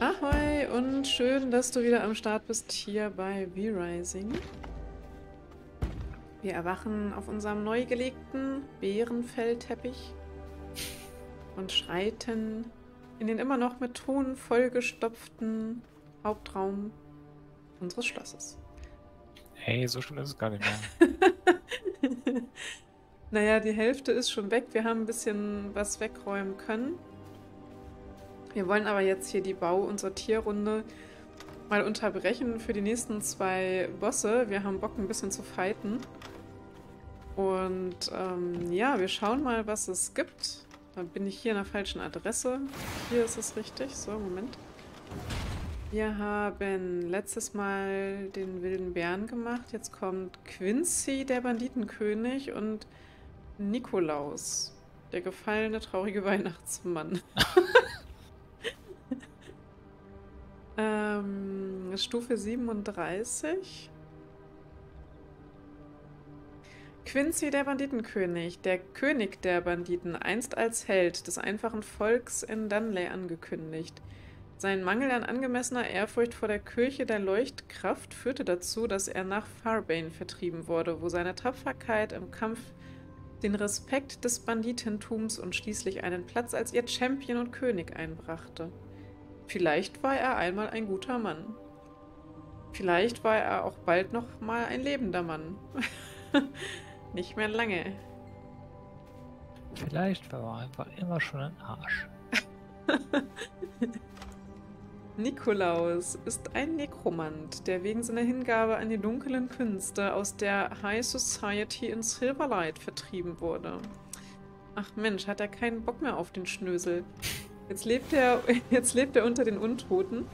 Ahoi und schön, dass du wieder am Start bist hier bei V-Rising. Wir erwachen auf unserem neu gelegten Bärenfellteppich und schreiten in den immer noch mit Ton vollgestopften Hauptraum unseres Schlosses. Hey, so schlimm ist es gar nicht mehr. Naja, die Hälfte ist schon weg. Wir haben ein bisschen was wegräumen können. Wir wollen aber jetzt hier die Bau- und Sortierrunde mal unterbrechen für die nächsten zwei Bosse. Wir haben Bock, ein bisschen zu fighten. Und ja, wir schauen mal, was es gibt. Dann bin ich hier in der falschen Adresse. Hier ist es richtig. So, Moment. Wir haben letztes Mal den wilden Bären gemacht. Jetzt kommt Quincey, der Banditenkönig, und Nikolaus, der gefallene, traurige Weihnachtsmann. Stufe 37. Quincey, der Banditenkönig, der König der Banditen, einst als Held des einfachen Volks in Dunley angekündigt. Sein Mangel an angemessener Ehrfurcht vor der Kirche der Leuchtkraft führte dazu, dass er nach Farbane vertrieben wurde, wo seine Tapferkeit im Kampf den Respekt des Banditentums und schließlich einen Platz als ihr Champion und König einbrachte. Vielleicht war er einmal ein guter Mann. Vielleicht war er auch bald noch mal ein lebender Mann. Nicht mehr lange. Vielleicht war er einfach immer schon ein Arsch. Nikolaus ist ein Nekromant, der wegen seiner Hingabe an die dunklen Künste aus der High Society in Silverlight vertrieben wurde. Ach Mensch, hat er keinen Bock mehr auf den Schnösel. Jetzt lebt er unter den Untoten,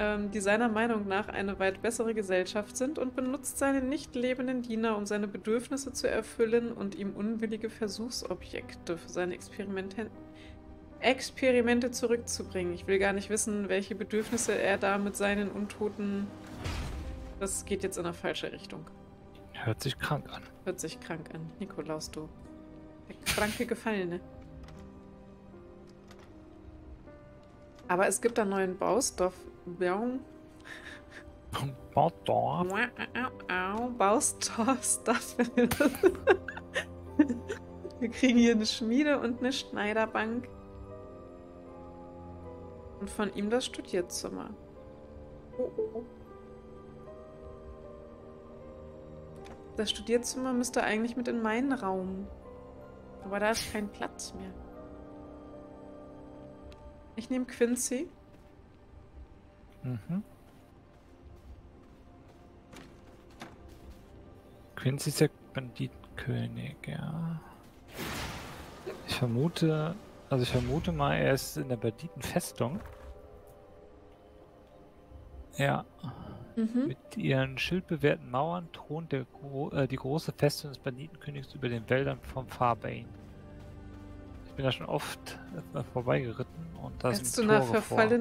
die seiner Meinung nach eine weit bessere Gesellschaft sind, und benutzt seine nicht lebenden Diener, um seine Bedürfnisse zu erfüllen und ihm unwillige Versuchsobjekte für seine Experimente zurückzubringen. Ich will gar nicht wissen, welche Bedürfnisse er da mit seinen Untoten... Das geht jetzt in eine falsche Richtung. Hört sich krank an. Hört sich krank an. Nikolaus, du. Der kranke Gefallene. Aber es gibt einen neuen Baustoff. Baustoff. Wir kriegen hier eine Schmiede und eine Schneiderbank. Und von ihm das Studierzimmer. Oh, oh. Das Studierzimmer müsste eigentlich mit in meinen Raum. Aber da ist kein Platz mehr. Ich nehme Quincey. Mhm. Quincey ist der Banditenkönig, ja. Ich vermute mal, er ist in der Banditenfestung. Ja. Mhm. Mit ihren schildbewehrten Mauern thront der die große Festung des Banditenkönigs über den Wäldern vom Farbane. Ich bin da schon oft vorbeigeritten und da sind Tore vor. Als du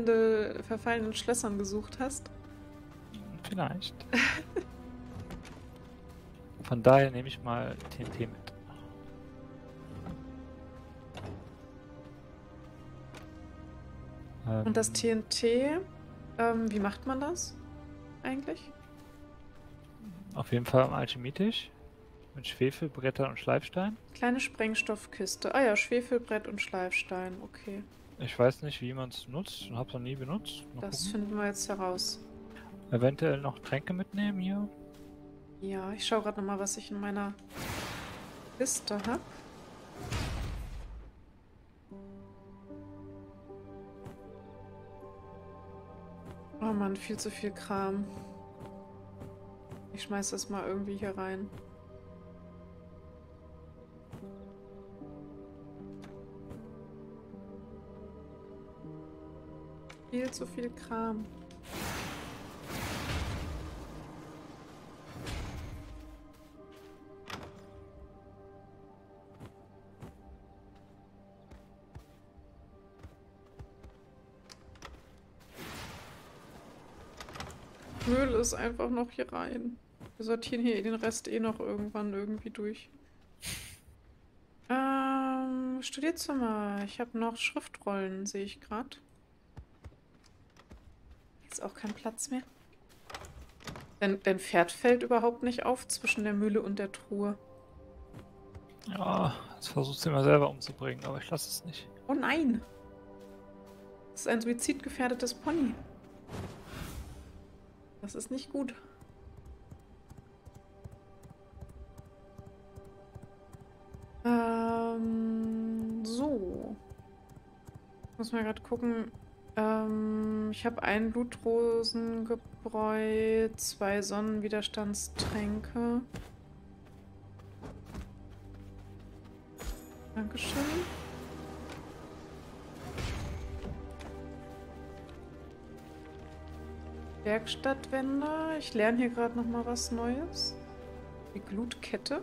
nach verfallenen Schlössern gesucht hast? Vielleicht. Von daher nehme ich mal TNT mit. Und das TNT, wie macht man das eigentlich? Auf jeden Fall am Alchemietisch. Mit Schwefelbrettern und Schleifstein. Kleine Sprengstoffkiste. Ah ja, Schwefelbrett und Schleifstein, okay. Ich weiß nicht, wie man es nutzt und habe es noch nie benutzt. Das finden wir jetzt heraus. Eventuell noch Tränke mitnehmen hier. Ja, ich schaue gerade nochmal, was ich in meiner Liste habe. Oh Mann, viel zu viel Kram. Ich schmeiß das mal irgendwie hier rein. Viel zu viel Kram. Müll ist einfach noch hier rein. Wir sortieren hier den Rest eh noch irgendwann irgendwie durch. Studierzimmer. Ich habe noch Schriftrollen, sehe ich gerade. jetzt auch keinen Platz mehr. Dein Pferd fällt überhaupt nicht auf zwischen der Mühle und der Truhe. Ja, jetzt versuchst du immer selber umzubringen, aber ich lasse es nicht. Oh nein! Das ist ein suizidgefährdetes Pony. Das ist nicht gut. So. Ich muss mal gerade gucken. Ich habe einen Blutrosengebräu, 2 Sonnenwiderstandstränke. Dankeschön. Werkstattwender. Ich lerne hier gerade noch mal was Neues. Die Glutkette.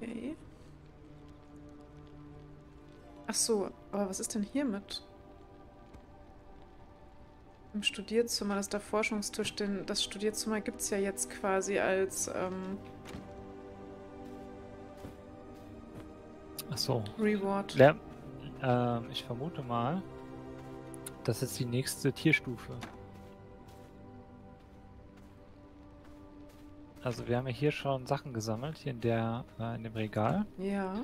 Okay. Ach so, aber was ist denn hiermit? Im Studierzimmer, das ist der Forschungstisch, denn das Studierzimmer gibt es ja jetzt quasi als Ach so. Reward. Ja, ich vermute mal, das ist jetzt die nächste Tierstufe. Also wir haben ja hier schon Sachen gesammelt, hier in dem Regal. Ja.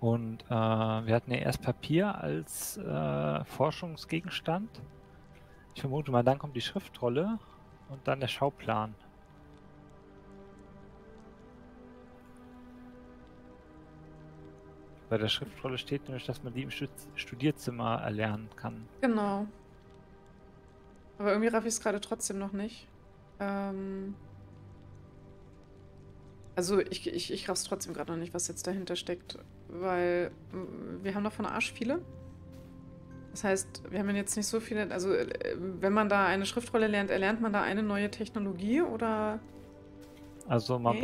Und wir hatten ja erst Papier als Forschungsgegenstand. Ich vermute mal, dann kommt die Schriftrolle und dann der Schauplan. Bei der Schriftrolle steht nämlich, dass man die im Studierzimmer erlernen kann. Genau. Aber irgendwie raff ich es gerade trotzdem noch nicht. Also ich raff's trotzdem gerade noch nicht, was jetzt dahinter steckt. Weil wir haben davon Arsch viele. Das heißt, wir haben jetzt nicht so viele... Also wenn man da eine Schriftrolle lernt, erlernt man da eine neue Technologie oder... Also man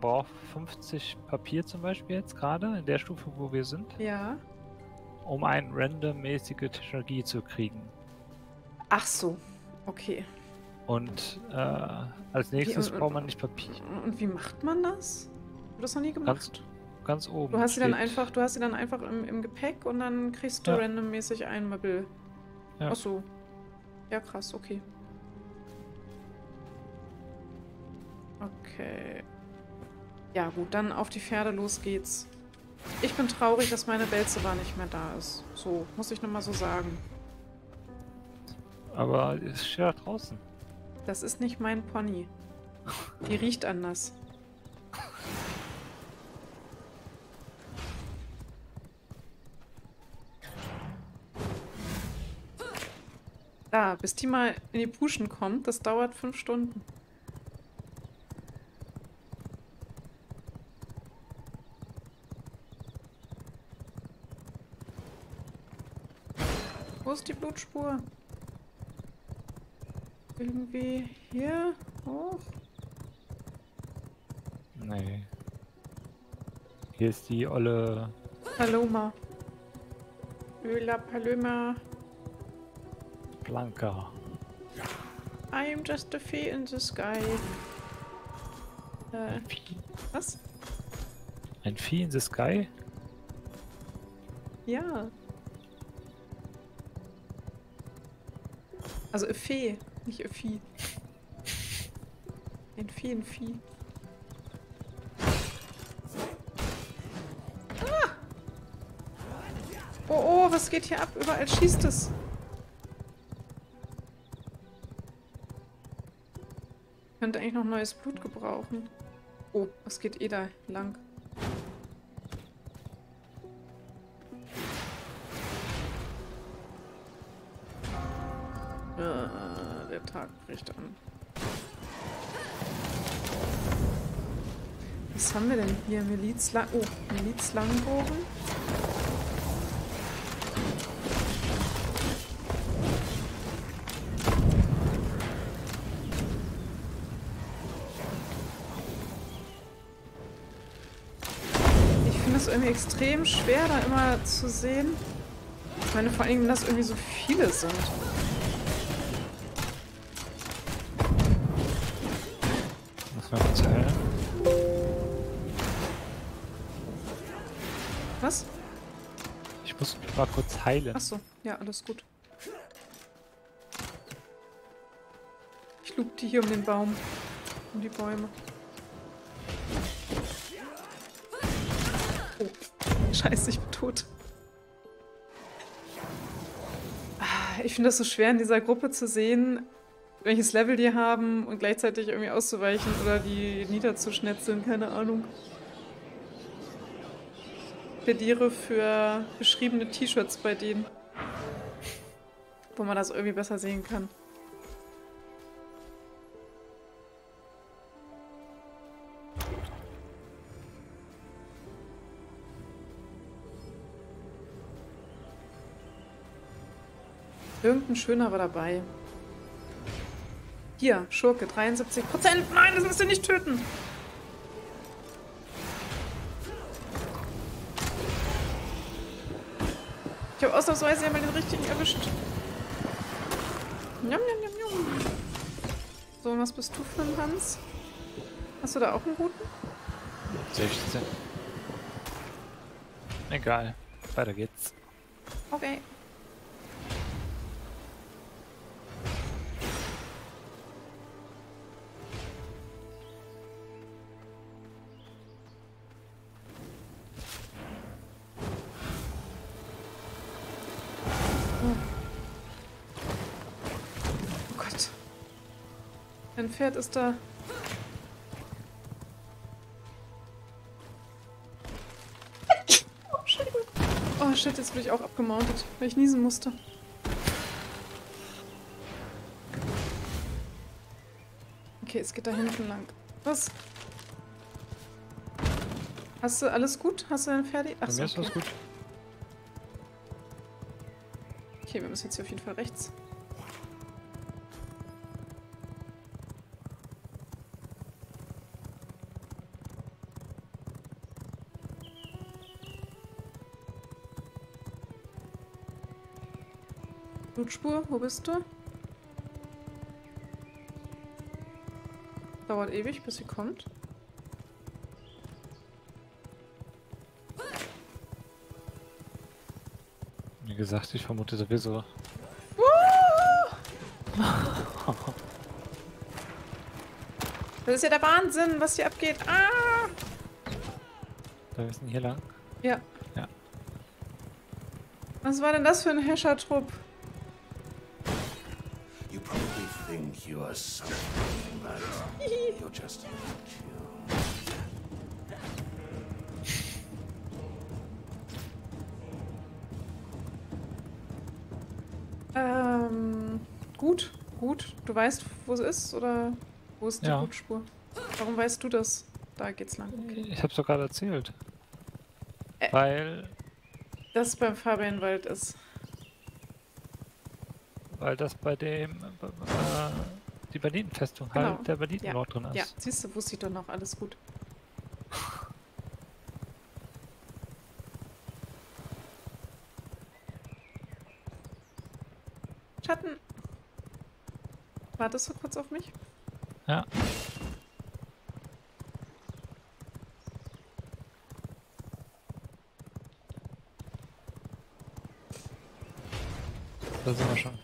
braucht 50 Papier zum Beispiel jetzt gerade, in der Stufe, wo wir sind. Ja. Um eine randommäßige Technologie zu kriegen. Ach so, okay. Und als nächstes braucht man nicht Papier. Und wie macht man das? Hast du das noch nie gemacht? Ganz oben. Du hast sie dann einfach, im Gepäck und dann kriegst du randommäßig ein Möbel. Ja. Ach so. Ja, krass, okay. Okay. Ja gut, dann auf die Pferde, los geht's. Ich bin traurig, dass meine Belzebar nicht mehr da ist. So, muss ich nochmal so sagen. Aber es ist ja draußen. Das ist nicht mein Pony. Die riecht anders. Da, bis die mal in die Puschen kommt, das dauert 5 Stunden. Wo ist die Blutspur? Irgendwie hier hoch? Nee. Hier ist die olle... Paloma. Öla Paloma. Blanca. I'm just a fee in the sky. Ein Vieh? Was? Ein Vieh in the sky? Ja. Also a Fee. Nicht ein Vieh. Ein Vieh, ein Vieh. Ah! Oh, oh, was geht hier ab? Überall schießt es. Ich könnte eigentlich noch neues Blut gebrauchen. Oh, was geht eh da lang? Bricht an. Was haben wir denn hier? Milizlangbogen? Ich finde es irgendwie extrem schwer, da immer zu sehen. Ich meine, vor allem, dass irgendwie so viele sind. Ich muss mich mal kurz heilen. Achso, ja, alles gut. Ich loop die hier um den Baum. Um die Bäume. Oh. Scheiße, ich bin tot. Ich finde das so schwer, in dieser Gruppe zu sehen, welches Level die haben und gleichzeitig irgendwie auszuweichen oder die niederzuschnetzeln, keine Ahnung. Ich plädiere für beschriebene T-Shirts bei denen, wo man das irgendwie besser sehen kann. Irgendein schöner war dabei. Hier, Schurke, 73%. Nein, das müsst ihr nicht töten. Ich habe ausnahmsweise einmal den richtigen erwischt. Njam, njam, njam, njam. So, und was bist du für ein Hans? Hast du da auch einen guten? 16. Egal. Weiter geht's. Okay. Ein Pferd ist da. Oh, shit. Oh shit, jetzt bin ich auch abgemountet, weil ich niesen musste. Okay, es geht da hinten lang. Was? Hast du alles gut? Hast du dein Pferd? Ach so, okay. Alles gut. Okay, wir müssen jetzt hier auf jeden Fall rechts. Blutspur, wo bist du? Dauert ewig, bis sie kommt. Wie gesagt, ich vermute sowieso. Das ist ja der Wahnsinn, was hier abgeht. Ah! Da müssen wir hier lang? Ja. Ja. Was war denn das für ein Häschertrupp? You are something, but you're just a Jew. Gut, gut. Du weißt, wo es ist, oder wo ist die Blutspur? Warum weißt du das? Da geht's lang. Okay. Ich hab's doch gerade erzählt. Weil das beim Fabianwald ist. Weil das bei dem die Banditenfestung halt der Banditenort drin ist. Ja, siehst du, wusste ich doch noch, alles gut. Schatten! Wartest du kurz auf mich? Ja. Da sind wir schon.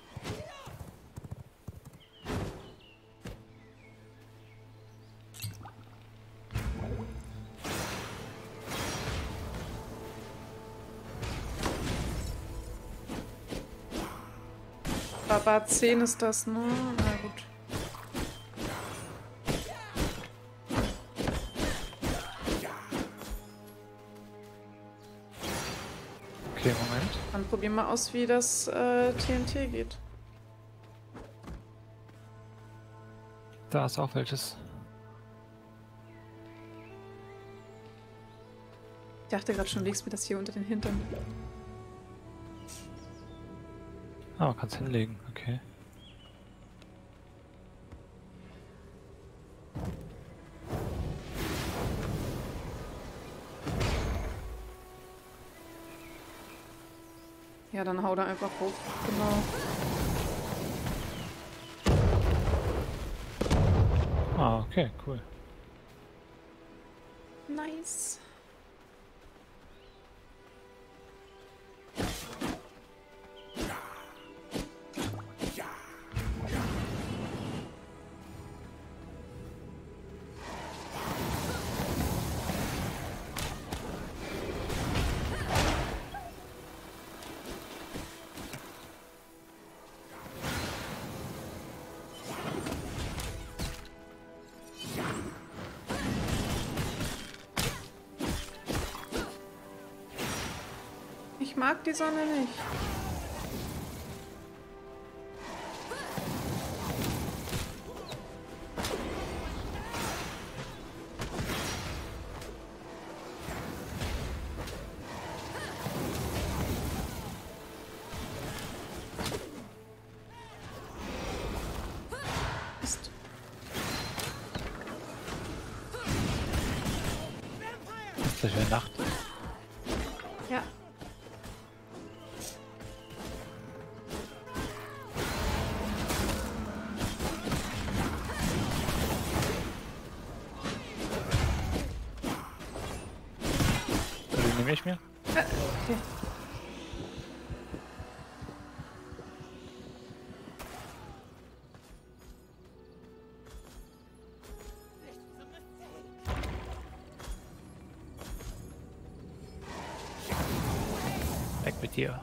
Bar 10 ist das, ne? Na gut. Okay, Moment. Dann probieren wir aus, wie das TNT geht. Da ist auch welches. Ich dachte gerade schon, legst mir das hier unter den Hintern. Ah, man kann es hinlegen, okay. Ja, dann hau da einfach hoch, genau. Ah, okay, cool. Nice. Ich mag die Sonne nicht. Nacht. Ja. Den nehme ich mir. Okay. Mit dir.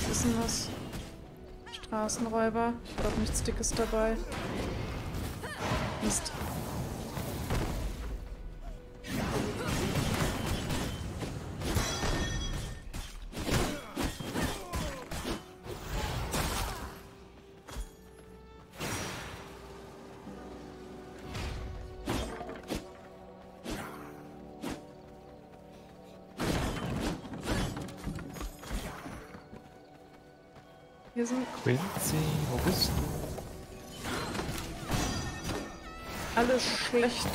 Was ist denn das? Straßenräuber? Ich glaube, nichts Dickes dabei. Mist. Hier sind Quincey, wo bist du? Alles schlecht.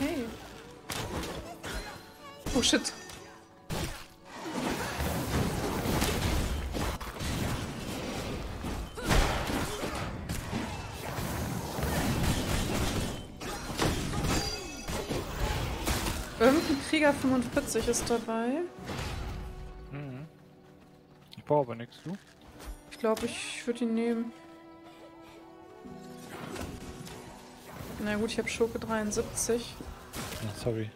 Okay. Oh shit. Irgendein Krieger 45 ist dabei. Mhm. Ich brauche aber nichts, du? Ich glaube, ich würde ihn nehmen. Na gut, ich habe Schurke 73. Ja, sorry.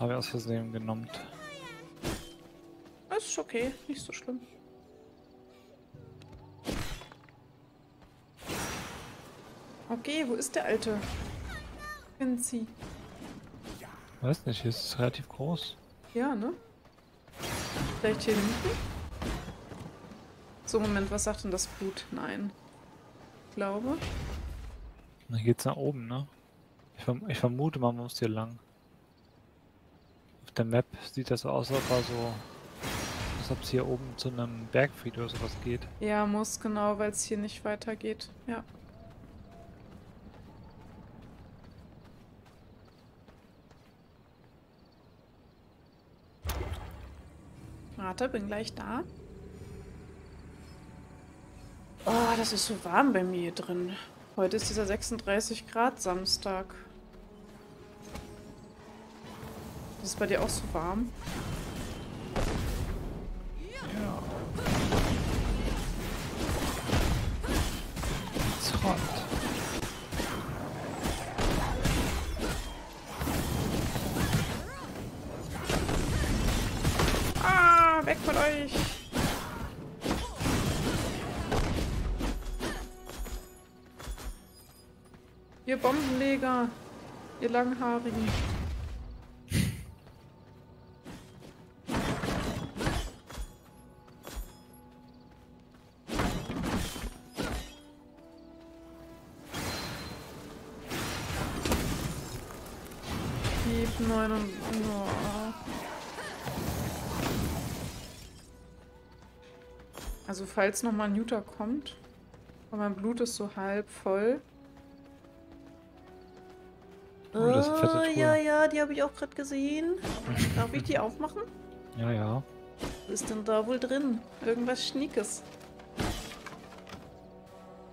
Habe ich aus Versehen genommen. Ist okay, nicht so schlimm. Okay, wo ist der Alte? Quincey. Weiß nicht, hier ist es relativ groß. Ja, ne? Vielleicht hier hinten? So, Moment, was sagt denn das Blut? Nein. Ich glaube. Dann geht's nach oben, ne? Ich vermute, man muss hier lang. Auf der Map sieht das so aus, als ob es hier oben zu einem Bergfried oder sowas geht. Ja, muss genau, weil es hier nicht weitergeht. Ja. Warte, bin gleich da. Oh, das ist so warm bei mir hier drin. Heute ist dieser 36 Grad Samstag. Ist es bei dir auch so warm? Ja. It's hot. Ah, weg von euch! Ihr Bombenleger, ihr Langhaarigen. Gib 9 und... Oh. Also falls nochmal ein Juter kommt, und mein Blut ist so halb voll. Oh, das ist eine fette Truhe. Ja, die habe ich auch gerade gesehen. Darf ich die aufmachen? Ja. Was ist denn da wohl drin? Irgendwas Schniekes.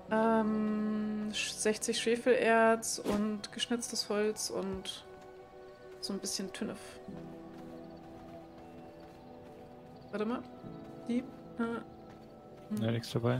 60 Schwefelerz und geschnitztes Holz und so ein bisschen Tünnef. Warte mal. Die. Ja, nichts dabei.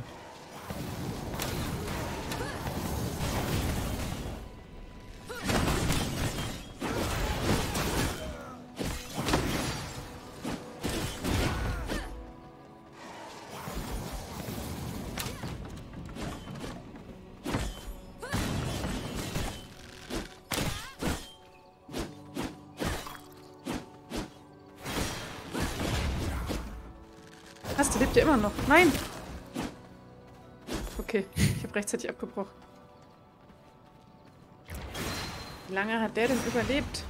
Was, der lebt ja immer noch. Nein! Okay, ich habe rechtzeitig abgebrochen. Wie lange hat der denn überlebt?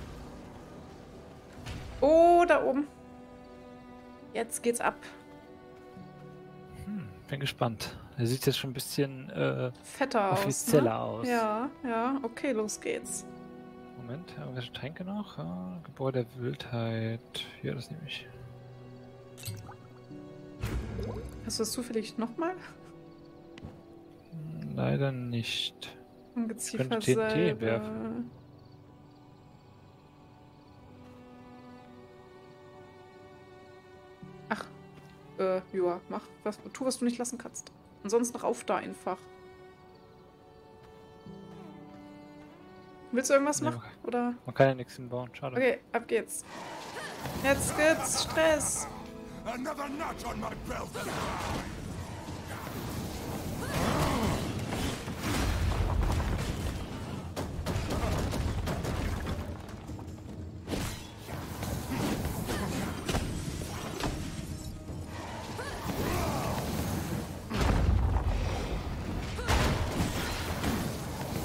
Oh, da oben. Jetzt geht's ab. Hm, bin gespannt. Er sieht jetzt schon ein bisschen fetter offizieller aus, ne? Ja, ja, okay, los geht's. Moment, haben wir Tränke noch? Ah, Gebäude der Wildheit. Ja, das nehme ich. Hast du das zufällig nochmal? Leider nicht. Ich könnte TNT werfen. Ach, ja, mach was, tu, was du nicht lassen kannst. Ansonsten rauf da einfach. Willst du irgendwas machen? Nee, oder? Man kann ja nichts hinbauen, schade. Okay, ab geht's. Jetzt geht's, Stress! Another notch on my belt.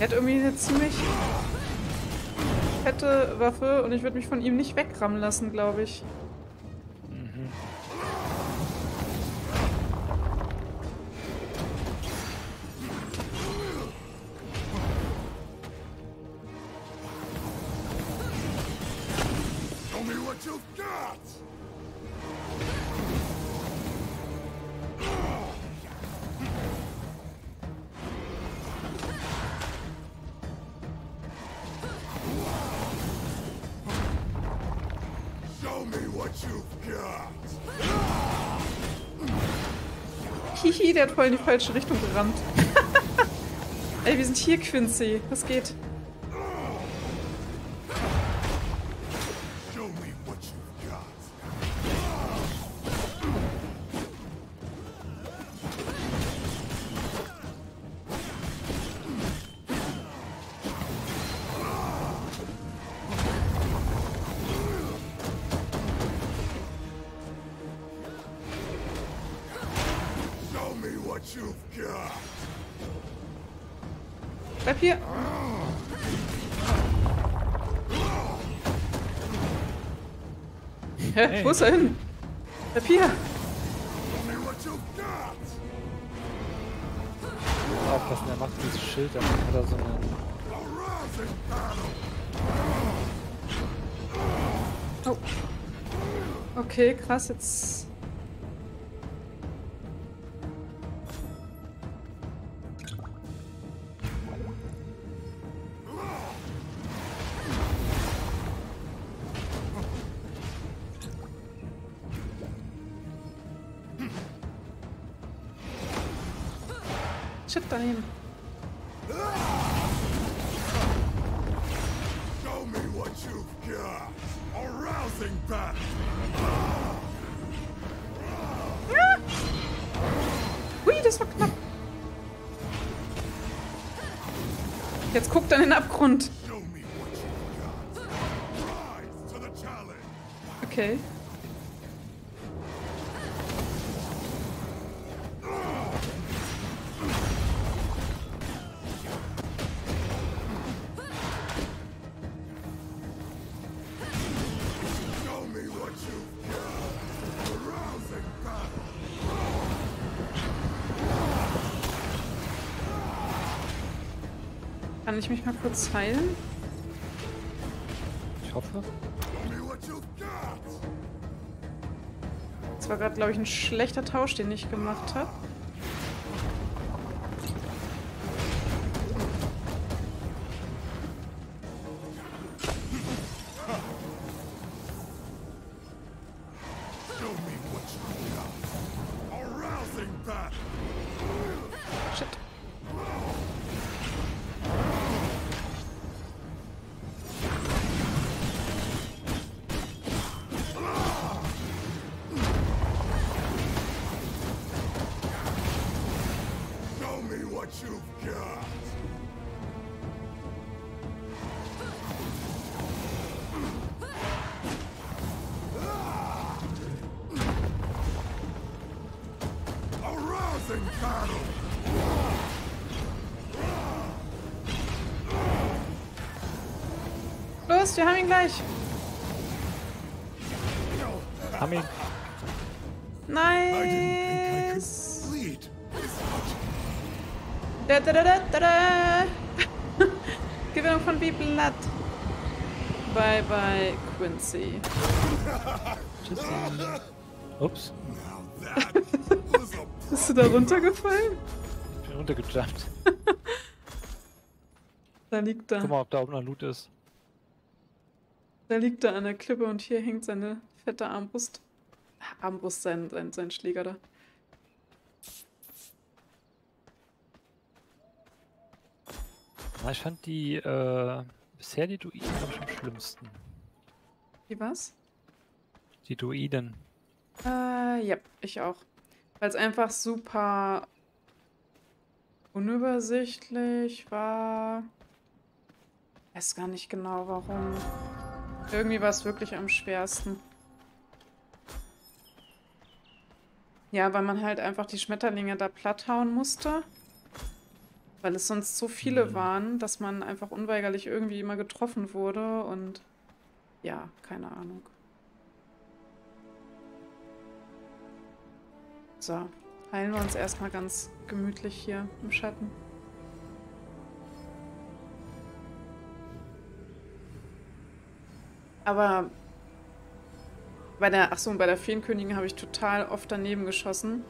Er hat irgendwie eine ziemlich fette Waffe und ich würde mich von ihm nicht wegrammen lassen, glaube ich. Hihi, der hat voll in die falsche Richtung gerammt. Ey, wir sind hier, Quincey. Was geht? Bleib hier! Hä? Hey. Wo ist er hin? Bleib hier! Aufpassen, er macht dieses Schild, dann hat er so einen... Oh. Okay, krass, jetzt... Shit, dahin. Show me what you've got. A rousing back. Hui, das war knapp. Jetzt guckt er in den Abgrund. Okay. Kann ich mich mal kurz heilen? Ich hoffe. Das war gerade, glaube ich, ein schlechter Tausch, den ich gemacht habe. you've got. Arousing battle! Los, wir haben ihn gleich. Haben ihn. Nice. Da, da, da, da, da, da. Gewinnung von B-Blatt. Bye bye, Quincey. Tschüss. Ups. Bist du da runtergefallen? Ich bin runtergejumpt. Da liegt er. Guck mal, ob da oben noch Loot ist. Da liegt er an der Klippe und hier hängt seine fette Armbrust. Armbrust, sein Schläger da. Na, ich fand die, bisher die Druiden, glaube ich, am schlimmsten. Die was? Die Druiden. Ja, ich auch. Weil es einfach super unübersichtlich war. Ich weiß gar nicht genau, warum. Irgendwie war es wirklich am schwersten. Ja, weil man halt einfach die Schmetterlinge da platt hauen musste. Weil es sonst so viele waren, dass man einfach unweigerlich irgendwie immer getroffen wurde und... Ja, keine Ahnung. So, heilen wir uns erstmal ganz gemütlich hier im Schatten. Aber bei der Feenkönigin habe ich total oft daneben geschossen,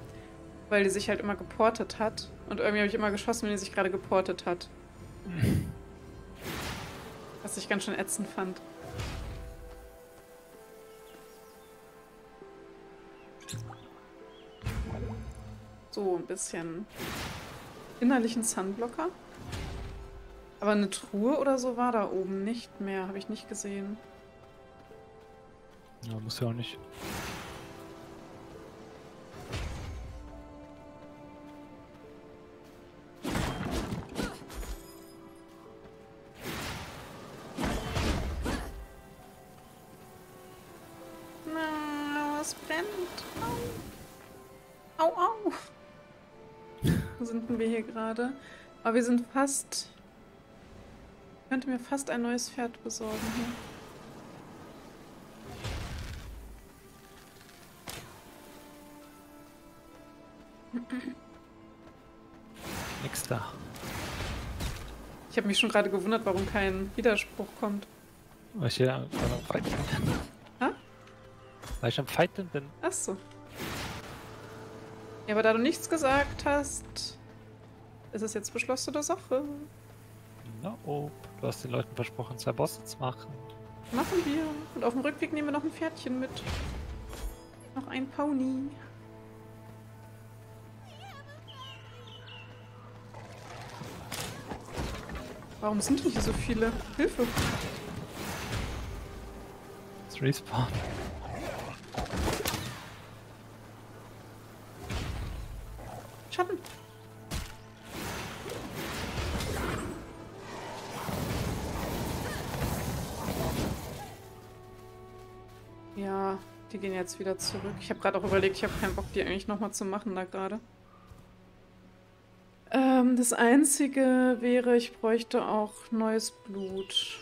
weil die sich halt immer geportet hat. Und irgendwie habe ich immer geschossen, wenn die sich gerade geportet hat. Was ich ganz schön ätzend fand. So, ein bisschen innerlichen Sunblocker. Aber eine Truhe oder so war da oben nicht mehr, habe ich nicht gesehen. Ja, muss ja auch nicht. Na, es brennt. Au, au, au. Wo sind wir hier gerade? Aber wir sind fast... Ich könnte mir fast ein neues Pferd besorgen hier. Nix da. Ich habe mich schon gerade gewundert, warum kein Widerspruch kommt. Weil ich ja am Fighten bin. Ha? Weil ich am Fighten bin. Ach so. Ja, aber da du nichts gesagt hast, ist es jetzt beschlossene Sache. No, du hast den Leuten versprochen, 2 Bosse zu machen. Machen wir. Und auf dem Rückweg nehmen wir noch ein Pferdchen mit. Noch ein Pony. Warum sind denn hier so viele? Hilfe! Das Respawn. Schatten! Ja, die gehen jetzt wieder zurück. Ich habe gerade auch überlegt, ich habe keinen Bock, die eigentlich nochmal zu machen da gerade. Das Einzige wäre, ich bräuchte auch neues Blut.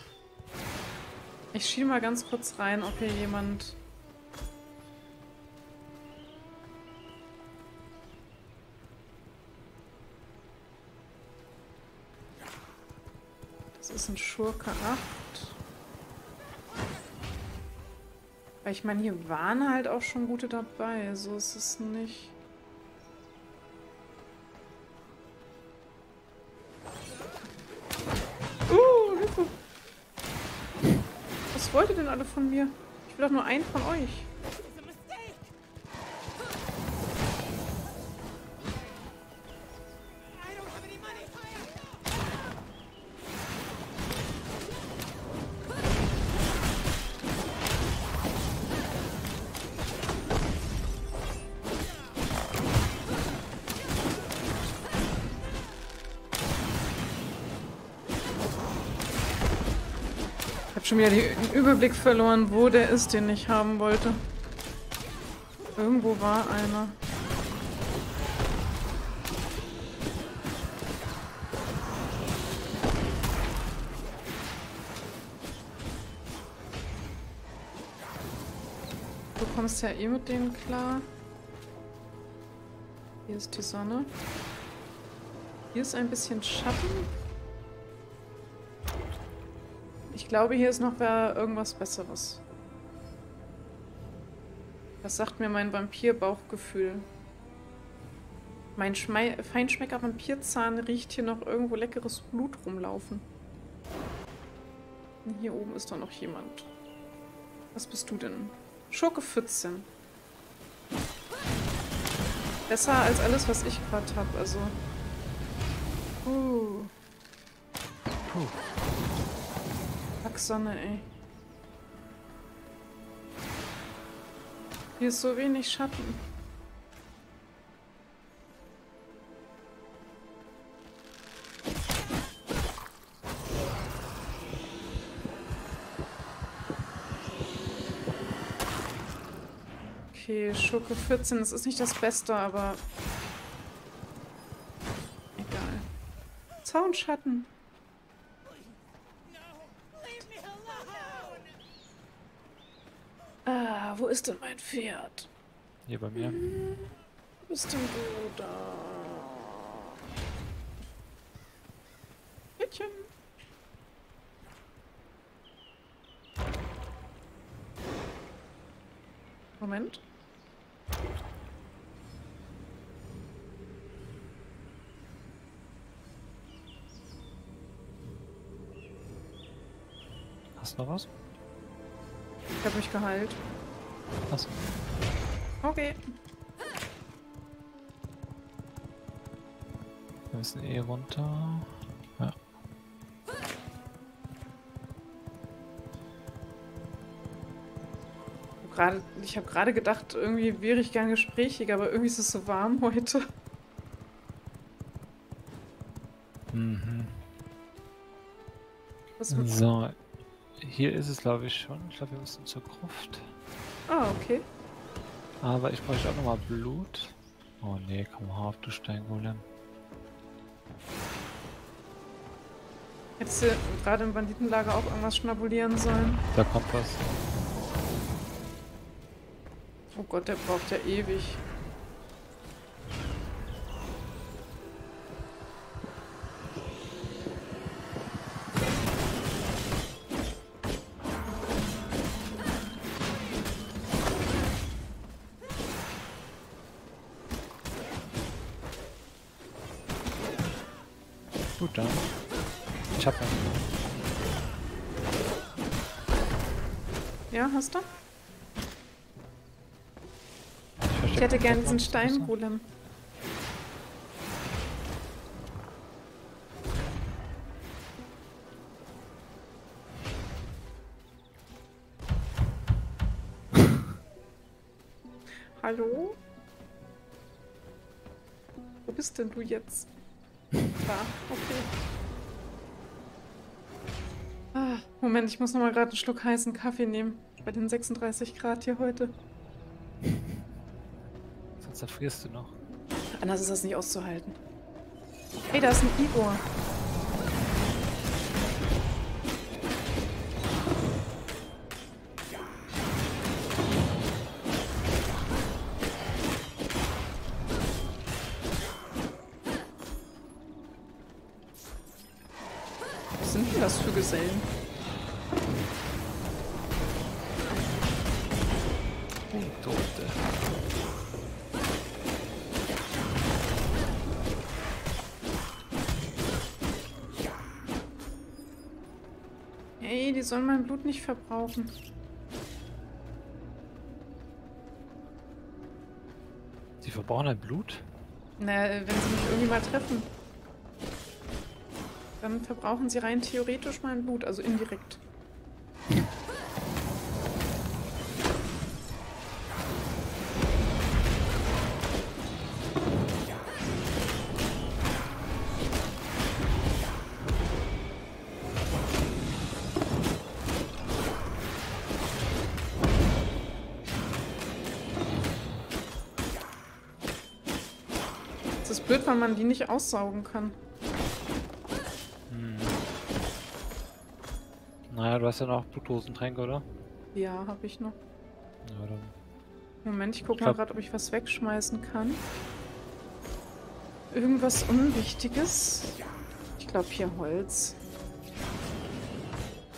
Ich schiebe mal ganz kurz rein, ob hier jemand... Das ist ein Schurke 8. Weil ich meine, hier waren halt auch schon gute dabei, so ist es nicht... Was wollt ihr denn alle von mir? Ich will doch nur einen von euch. habe schon wieder den Überblick verloren, wo der ist, den ich haben wollte. Irgendwo war einer. Du kommst ja eh mit denen klar. Hier ist die Sonne. Hier ist ein bisschen Schatten. Ich glaube, hier ist noch irgendwas Besseres. Das sagt mir mein Vampir-Bauchgefühl. Mein Feinschmecker-Vampirzahn riecht hier noch irgendwo leckeres Blut rumlaufen. Und hier oben ist doch noch jemand. Was bist du denn? Schurke 14. Besser als alles, was ich gerade habe, also... Fuck Sonne, ey. Hier ist so wenig Schatten. Okay, Schurke 14, das ist nicht das Beste, aber... Egal. Zaunschatten. Ah, wo ist denn mein Pferd? Hier bei mir. Wo bist denn du da? Pferdchen. Moment. Hast du noch was? Ich hab mich geheilt. Achso. Okay. Wir müssen eh runter. Ja. Ich habe gerade gedacht, irgendwie wäre ich gern gesprächig, aber irgendwie ist es so warm heute. Mhm. Was wird's? So. Hier ist es, glaube ich, schon. Ich glaube, wir müssen zur Gruft. Ah, okay. Aber ich bräuchte auch nochmal Blut. Oh nee, komm mal auf, du Steingolem. Hättest du gerade im Banditenlager auch irgendwas schnabulieren sollen? Da kommt was. Oh Gott, der braucht ja ewig. Ja, hast du? Ich hätte gerne diesen Steingolem. Hallo? Wo bist denn du jetzt? Da, okay. Moment, ich muss nochmal gerade einen Schluck heißen Kaffee nehmen. Bei den 36 Grad hier heute. Sonst erfrierst du noch. Anders ist das nicht auszuhalten. Hey, da ist ein Igor. Was sind denn das für Gesellen? Die sollen mein Blut nicht verbrauchen. Sie verbrauchen ein Blut? Na, wenn sie mich irgendwie mal treffen. Dann verbrauchen sie rein theoretisch mein Blut, also indirekt. blöd, weil man die nicht aussaugen kann. Hm. Naja, du hast ja noch Blutdosentränke, oder? Ja, hab ich noch. Ja, dann... Moment, ich guck mal gerade, ob ich was wegschmeißen kann. Irgendwas Unwichtiges. Ich glaube hier Holz.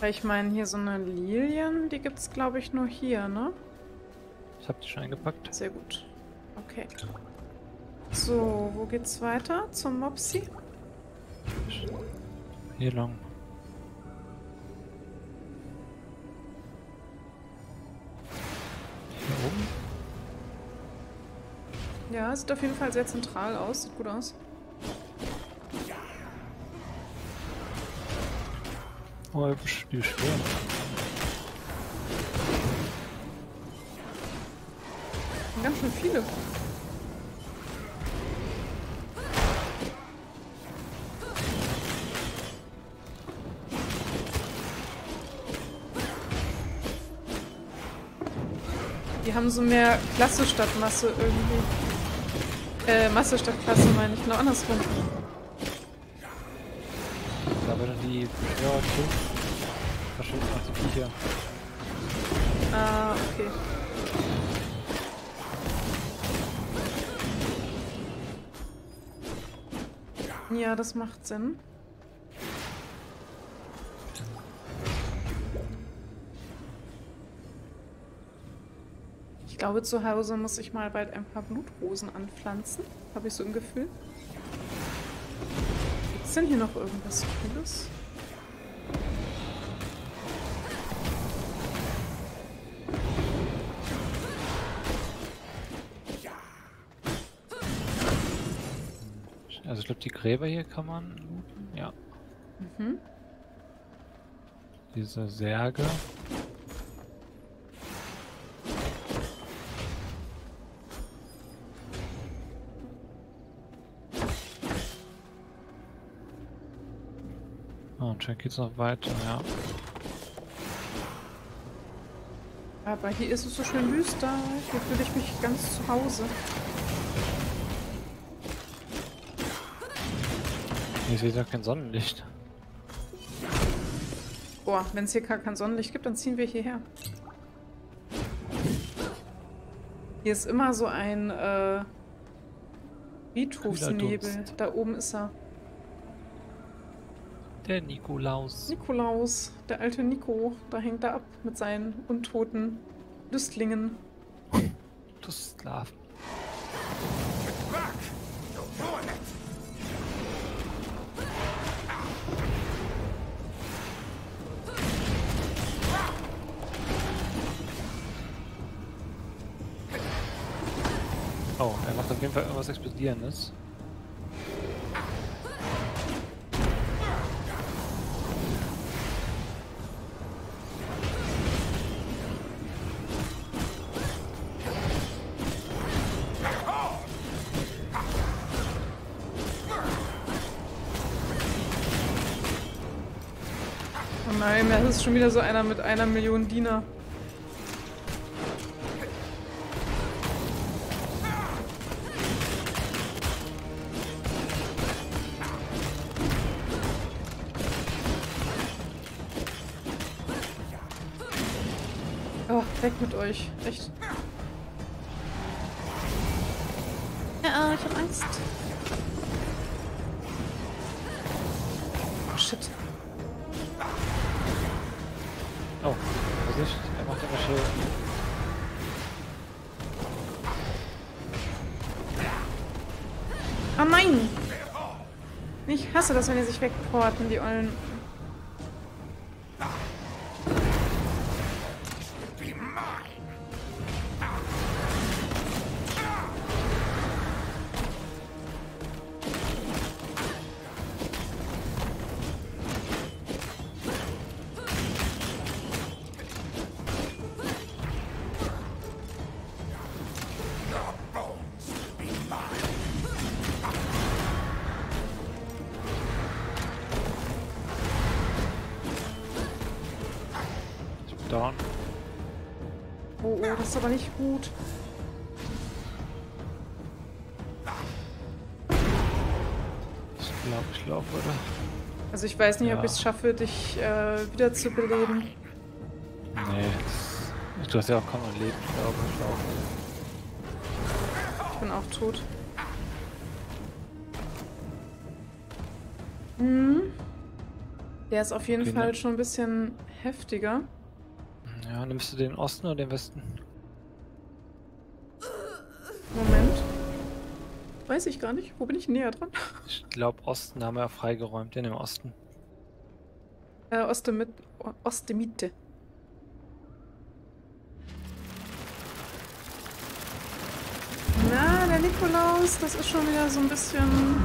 Weil ich meine, hier so eine Lilien, die gibt's glaube ich nur hier, ne? Ich hab die schon eingepackt. Sehr gut. Okay. So, wo geht's weiter? Zum Mopsi? Hier lang. Hier oben? Ja, sieht auf jeden Fall sehr zentral aus. Sieht gut aus. Oh, die schwer. Ganz schön viele. Die haben so mehr Klasse statt Masse irgendwie. Masse statt Klasse meine ich, noch andersrum. Da werden die Beschwerer verschwinden nach die Viecher. Ah, okay. Ja, das macht Sinn. Ich glaube, zu Hause muss ich mal bald ein paar Blutrosen anpflanzen. Habe ich so ein Gefühl. Gibt es denn hier noch irgendwas Cooles? Also ich glaube, die Gräber hier kann man looten. Ja. Mhm. Diese Särge. Anscheinend geht es noch weiter, ja. Aber hier ist es so schön düster. Hier fühle ich mich ganz zu Hause. Hier sehe ich doch kein Sonnenlicht. Boah, wenn es hier gar kein Sonnenlicht gibt, dann ziehen wir hierher. Hier ist immer so ein Friedhofsnebel. Da oben ist er. Der Nikolaus. Nikolaus, der alte Nico, da hängt er ab mit seinen untoten Lüstlingen. Lüstlarven. Oh, er macht auf jeden Fall irgendwas Explodierendes. Das ist schon wieder so einer mit 1 Million Diener. Oh, weg mit euch. Echt. Ja, ich hab Angst. Oh, shit. Oh, Vorsicht, er macht immer schön. Oh nein! Ich hasse das, wenn die sich wegporten, die ollen. Oh, oh, das ist aber nicht gut. ich glaube, oder? Also ich weiß nicht, ob ich es schaffe, dich wiederzubeleben. Nee. Du hast ja auch kaum ein Leben, glaube ich. Ich bin auch tot. Mhm. Der ist auf jeden Fall schon ein bisschen heftiger. Ja, nimmst du den Osten oder den Westen? Moment. Weiß ich gar nicht. Wo bin ich näher dran? Ich glaube, Osten haben wir ja freigeräumt. Den im Osten. Ostemitte. Na, der Nikolaus, das ist schon wieder so ein bisschen...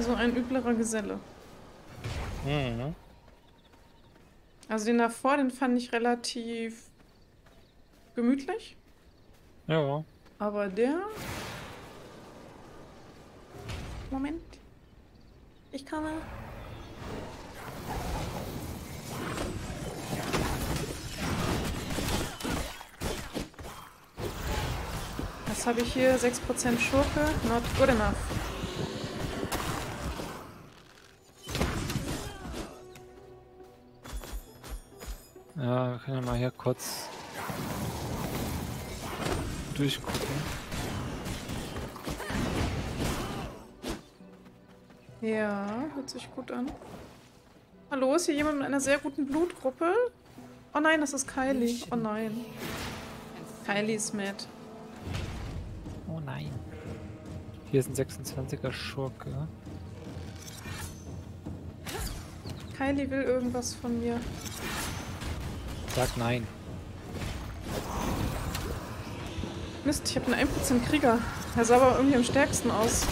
so ein üblerer Geselle. Mhm. Also den davor, den fand ich relativ... gemütlich. Ja. Aber der... Moment. Ich komme. Was habe ich hier? 6% Schurke. Not good enough. Ja, wir können ja mal hier kurz durchgucken. Ja, hört sich gut an. Hallo, ist hier jemand mit einer sehr guten Blutgruppe? Oh nein, das ist Kylie. Oh nein. Kylie ist mit. Oh nein. Hier ist ein 26er Schurke. Kylie will irgendwas von mir. Sag nein. Mist, ich habe einen 1% Krieger. Er sah aber irgendwie am stärksten aus.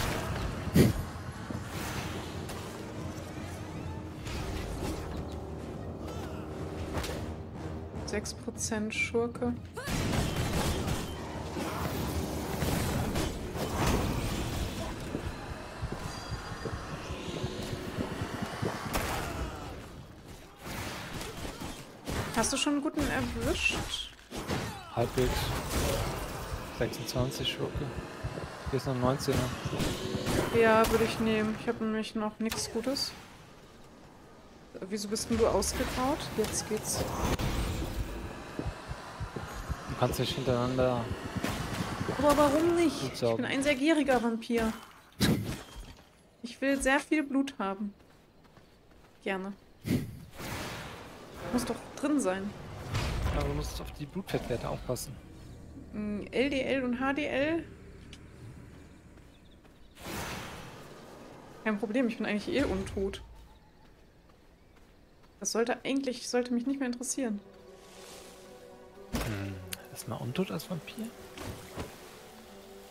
Schurke. Hast du schon einen guten erwischt? Halbwegs. 26 Schurke. Hier ist noch ein 19er. Ja, würde ich nehmen. Ich habe nämlich noch nichts Gutes. Wieso bist denn du ausgegraut? Jetzt geht's. Du kannst nicht hintereinander... Aber warum nicht? Ich bin ein sehr gieriger Vampir. Ich will sehr viel Blut haben. Gerne. Muss doch drin sein. Aber du musst auf die Blutfettwerte aufpassen. LDL und HDL? Kein Problem, ich bin eigentlich eh untot. Das sollte mich nicht mehr interessieren. Ist man untot als Vampir?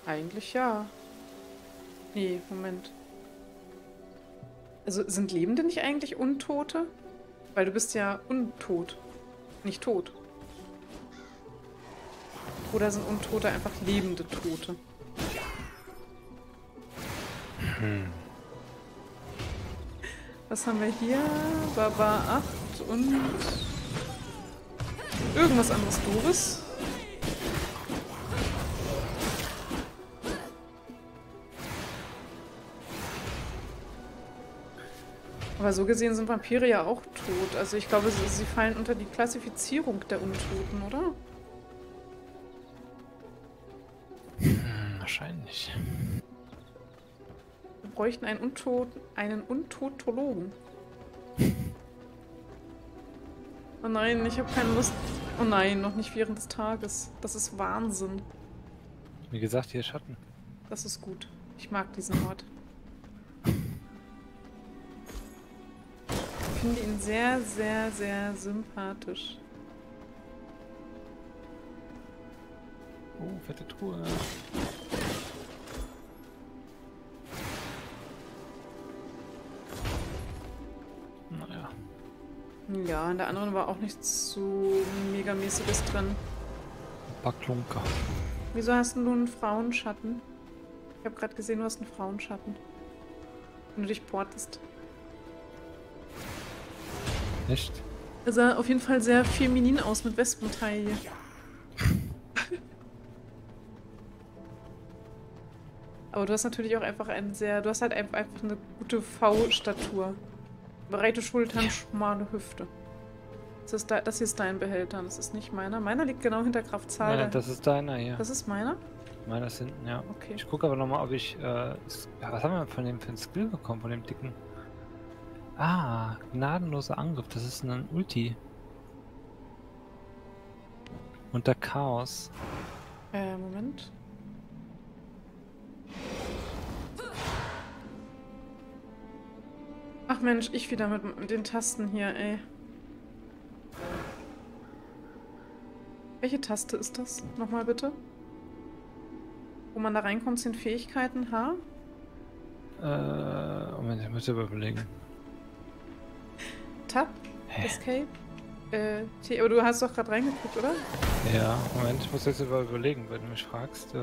Eigentlich ja. Nee, Moment. Also sind Lebende nicht eigentlich Untote? Weil du bist ja untot. Nicht tot. Oder sind Untote einfach lebende Tote? Hm. Was haben wir hier? Barbar 8 und... irgendwas anderes Doofes. Aber so gesehen sind Vampire ja auch tot. Also ich glaube, sie fallen unter die Klassifizierung der Untoten, oder? Wahrscheinlich. Wir bräuchten einen Untotologen. Oh nein, ich habe keine Lust. Oh nein, noch nicht während des Tages. Das ist Wahnsinn. Wie gesagt, hier Schatten. Das ist gut. Ich mag diesen Ort. Ich finde ihn sehr, sehr, sehr sympathisch. Oh, fette Truhe. Naja. Ja, in der anderen war auch nichts so megamäßiges drin. Ein paar Klunker. Wieso hast du einen Frauenschatten? Ich habe gerade gesehen, du hast einen Frauenschatten. Wenn du dich portest. Nicht? Er sah auf jeden Fall sehr feminin aus mit Wespenteil. Aber du hast natürlich auch einfach einen sehr... Du hast halt einfach eine gute V-Statur. Breite Schultern, schmale Hüfte. Das hier ist dein Behälter, das ist nicht meiner. Meiner liegt genau hinter Kraftzahl. Nein, das ist deiner, ja. Das ist meiner? Meiner ist hinten, ja. Okay. Ich gucke aber nochmal, ob ich... was haben wir von dem für ein Skill bekommen, von dem dicken? Ah, Gnadenloser Angriff, das ist ein Ulti. Unter Chaos. Moment. Ach Mensch, ich wieder mit den Tasten hier, ey. Welche Taste ist das? Nochmal bitte. Wo man da reinkommt, sind Fähigkeiten, H? Moment, ich muss überlegen. Tab? Hä? Escape? T, aber du hast doch gerade reingeguckt, oder? Ja, Moment, ich muss jetzt überlegen, wenn du mich fragst.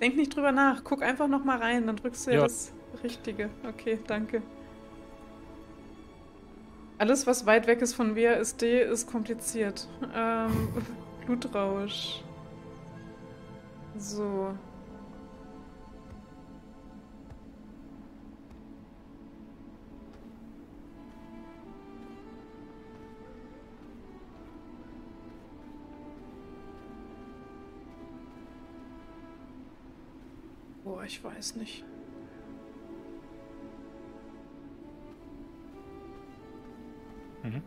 Denk nicht drüber nach, guck einfach nochmal rein, dann drückst du ja das Richtige. Okay, danke. Alles, was weit weg ist von WASD, ist kompliziert. Blutrausch. So. Boah, ich weiß nicht. Mhm.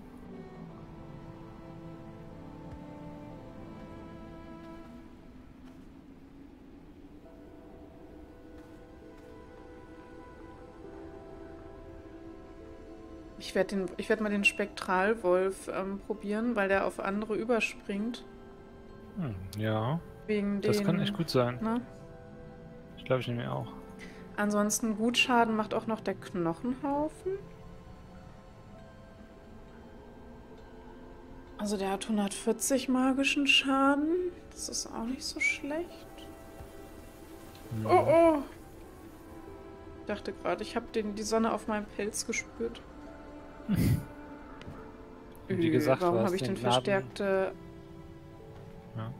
Ich werd mal den Spektralwolf probieren, weil der auf andere überspringt. Hm, ja. Wegen dem. Das kann echt gut sein. Na? Ich glaube, ich nehme ihn auch. Ansonsten gut Schaden macht auch noch der Knochenhaufen. Also der hat 140 magischen Schaden. Das ist auch nicht so schlecht. Ja. Oh, oh! Ich dachte gerade, ich habe die Sonne auf meinem Pelz gespürt. Wie gesagt, warum habe ich den verstärkte... Ja.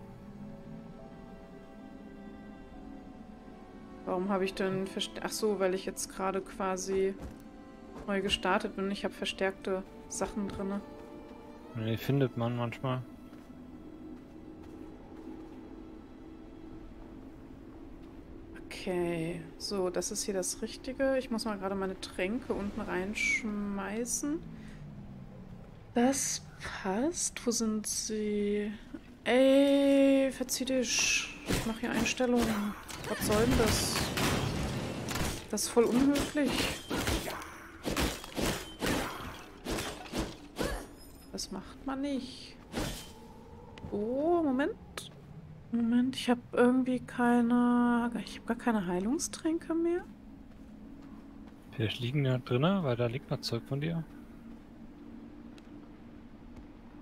Warum habe ich denn... Ach so, weil ich jetzt gerade quasi neu gestartet bin. Ich habe verstärkte Sachen drin. Die findet man manchmal. Okay. So, das ist hier das Richtige. Ich muss mal gerade meine Tränke unten reinschmeißen. Das passt. Wo sind sie? Ey, verzieh dich. Ich mache hier Einstellungen. Was soll denn das? Das ist voll unhöflich. Das macht man nicht. Oh, Moment. Moment, ich habe irgendwie keine... Ich habe gar keine Heilungstränke mehr. Vielleicht liegen ja drinnen, weil da liegt noch Zeug von dir.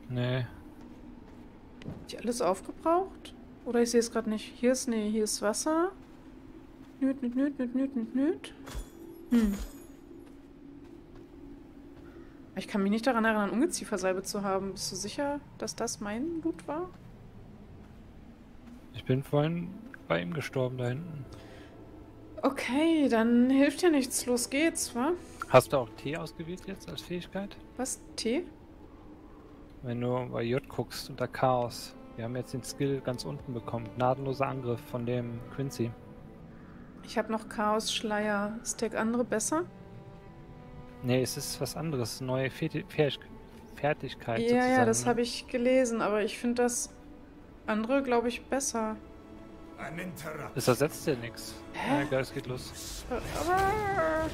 Nee. Hab ich alles aufgebraucht? Oder ich sehe es gerade nicht. Hier ist, nee, hier ist Wasser. Nüt, nüt, nüt, nüt, nüt, nüt, nüt. Hm. Ich kann mich nicht daran erinnern, Ungeziefersalbe zu haben. Bist du sicher, dass das mein Blut war? Ich bin vorhin bei ihm gestorben, da hinten. Okay, dann hilft ja nichts. Los geht's, wa? Hast du auch T ausgewählt jetzt als Fähigkeit? Was? T? Wenn du bei J guckst, unter Chaos. Wir haben jetzt den Skill ganz unten bekommen. Gnadenloser Angriff von dem Quincey. Ich habe noch Chaosschleier. Ist der andere besser? Nee, es ist was anderes. Neue Fertigkeit ja, sozusagen. Ja, das habe ich gelesen, aber ich finde das andere, glaube ich, besser. Das ersetzt ja nichts. Ja, egal, es geht los. Aber...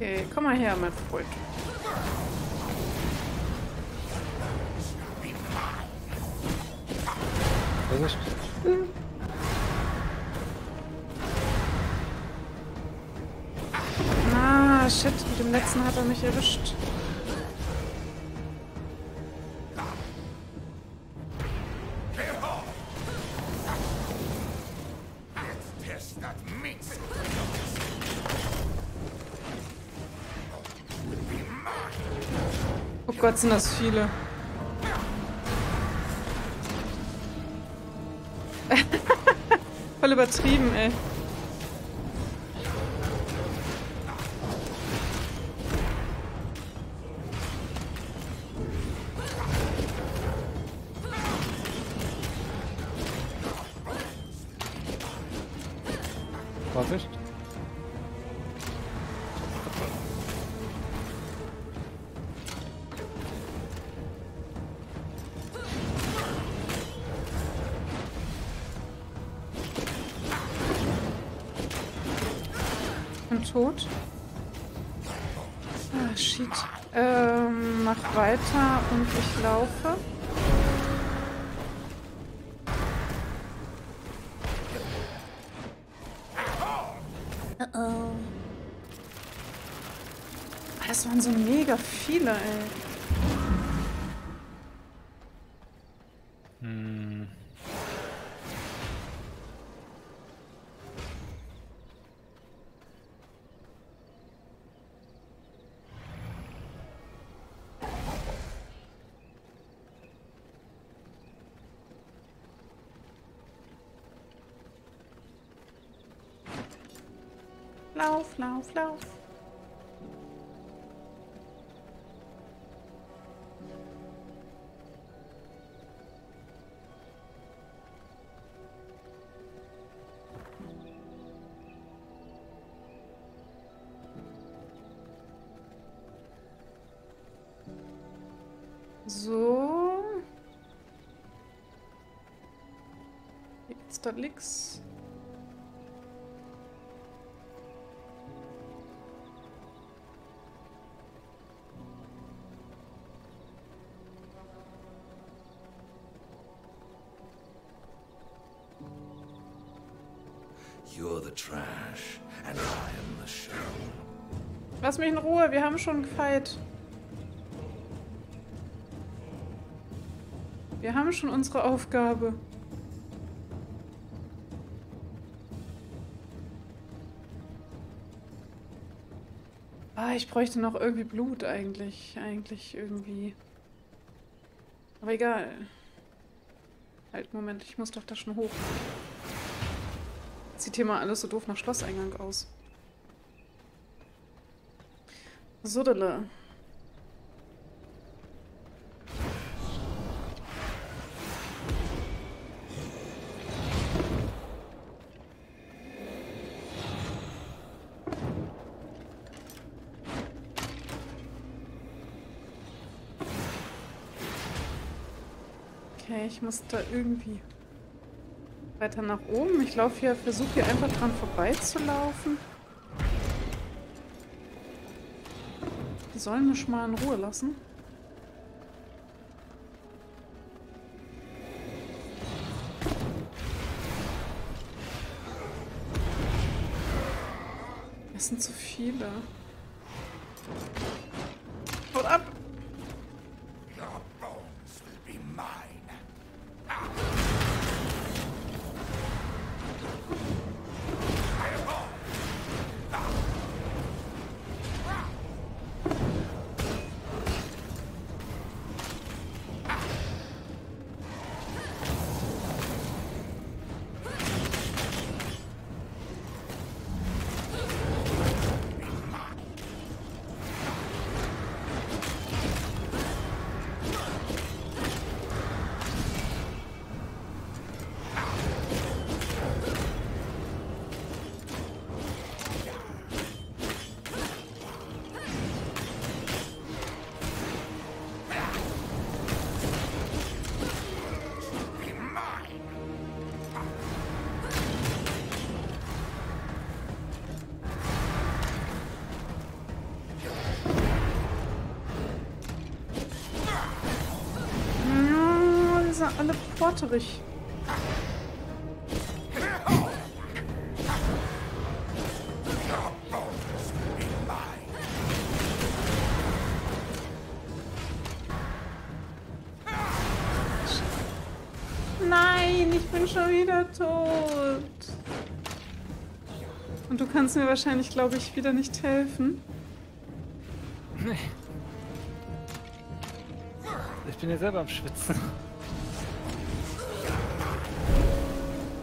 Okay, komm mal her, mein Freund. Ah, shit, mit dem letzten hat er mich erwischt. Oh Gott, sind das viele. Voll übertrieben, ey. Vorsicht. Tot. Ah, shit. Mach weiter und ich laufe. Uh-oh. Das waren so mega viele, ey. Lauf, lauf, lauf. So. Jetzt dort links. Lass mich in Ruhe, wir haben schon gefeilt. Wir haben schon unsere Aufgabe. Ah, ich bräuchte noch irgendwie Blut eigentlich irgendwie. Aber egal. Halt, Moment, ich muss doch da schon hoch. Sieht hier mal alles so doof nach Schlosseingang aus. Suddele. Okay, ich muss da irgendwie weiter nach oben. Ich laufe hier, versuche hier einfach dran vorbeizulaufen. Die sollen mich mal in Ruhe lassen. Es sind zu viele. Haut ab! alle porterig. Nein, ich bin schon wieder tot. Und du kannst mir wahrscheinlich, glaube ich, wieder nicht helfen. Nee. Ich bin ja selber am Schwitzen.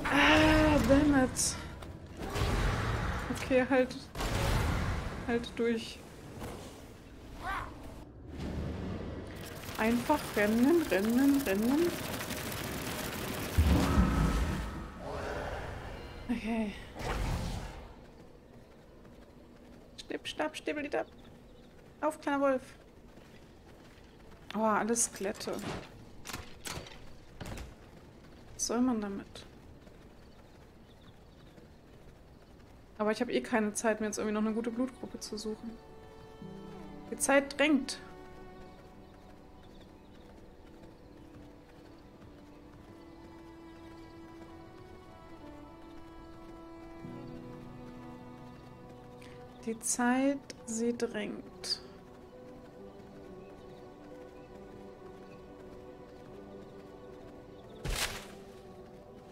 Ah, dammit. Okay, halt. Halt durch. Einfach rennen, rennen, rennen. Okay. Schnipp, schnapp, schnibbelid ab. Auf, kleiner Wolf. Oh, alles Skelette. Was soll man damit? Aber ich habe eh keine Zeit, mir jetzt irgendwie noch eine gute Blutgruppe zu suchen. Die Zeit drängt. Die Zeit, sie drängt.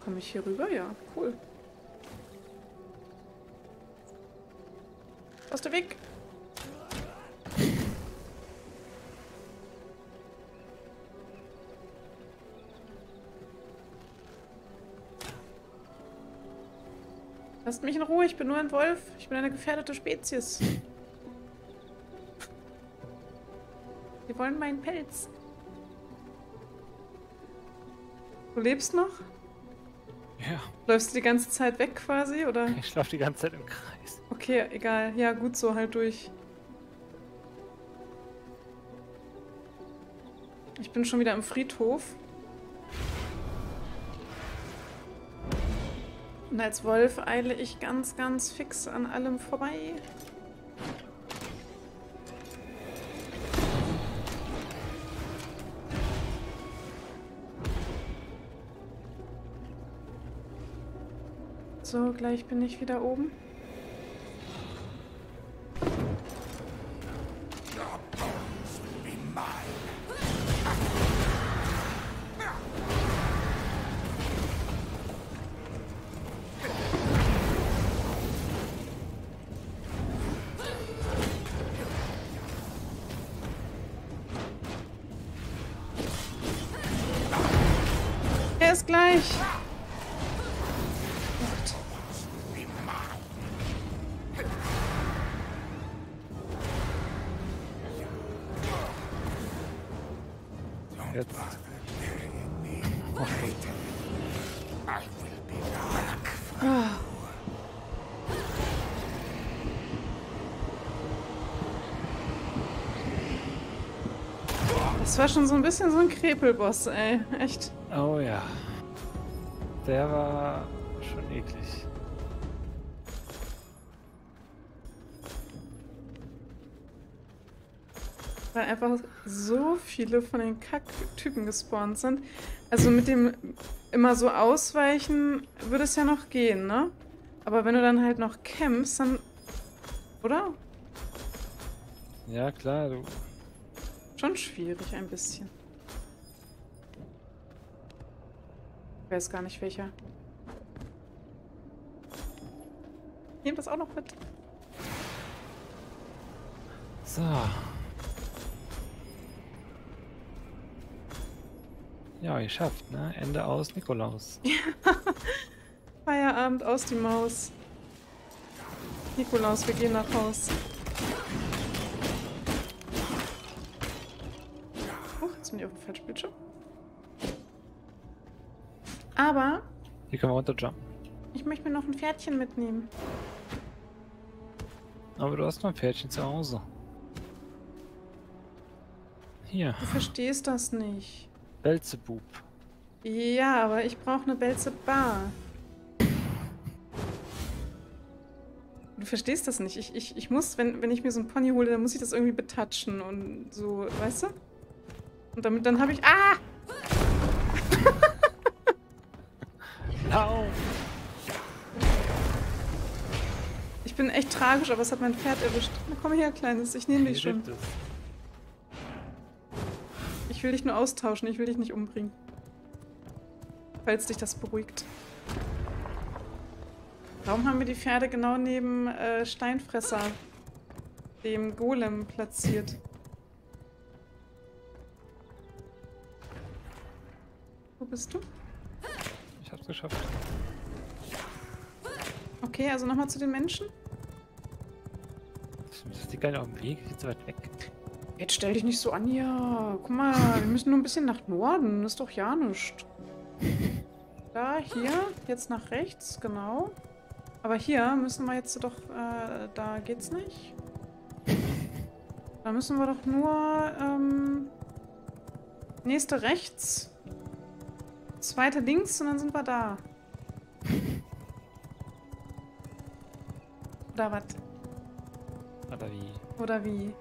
Komme ich hier rüber? Ja, cool. Aus dem Weg! Lasst mich in Ruhe, ich bin nur ein Wolf. Ich bin eine gefährdete Spezies. Die wollen meinen Pelz. Du lebst noch? Ja. Läufst du die ganze Zeit weg quasi, oder? Ich laufe die ganze Zeit im Kreis. Okay, egal. Ja, gut so, halt durch. Ich bin schon wieder im Friedhof. Und als Wolf eile ich ganz, ganz fix an allem vorbei. So, gleich bin ich wieder oben. Das war schon so ein bisschen so ein Krepelboss, ey. Echt. Oh ja. Der war schon eklig. Weil einfach so viele von den Kack-Typen gespawnt sind. Also mit dem immer so ausweichen würde es ja noch gehen, ne? Aber wenn du dann halt noch kämpfst, dann... Oder? Ja, klar, du... Schon schwierig ein bisschen. Ich weiß gar nicht welcher. Nehmt das auch noch mit. So. Ja, ihr schafft, ne? Ende aus Nikolaus. Feierabend, aus die Maus. Nikolaus, wir gehen nach Haus. Auf dem falschen Bildschirm. Aber... Hier können wir runterjumpen. Ich möchte mir noch ein Pferdchen mitnehmen. Aber du hast noch ein Pferdchen zu Hause. Hier. Du verstehst das nicht. Belzebub. Ja, aber ich brauche eine Belzebar. Du verstehst das nicht. Ich muss, wenn ich mir so ein Pony hole, dann muss ich das irgendwie betatschen und so, weißt du? Und damit dann habe ich... Ah! Knochenhaufen. Ich bin echt tragisch, aber es hat mein Pferd erwischt. Na komm her, Kleines, ich nehme dich schon. Ich will dich nur austauschen, ich will dich nicht umbringen. Falls dich das beruhigt. Warum haben wir die Pferde genau neben Steinfresser, dem Golem, platziert? Wo bist du? Ich hab's geschafft. Okay, also nochmal zu den Menschen. Das liegt gar nicht auf dem Weg, ist zu weit weg. Jetzt stell dich nicht so an, ja. Guck mal, wir müssen nur ein bisschen nach Norden, das ist doch ja nichts. Da, hier, jetzt nach rechts, genau. Aber hier müssen wir jetzt doch, da geht's nicht. Da müssen wir doch nur, nächste rechts, zweite links und dann sind wir da. Oder was? Oder wie? Oder wie?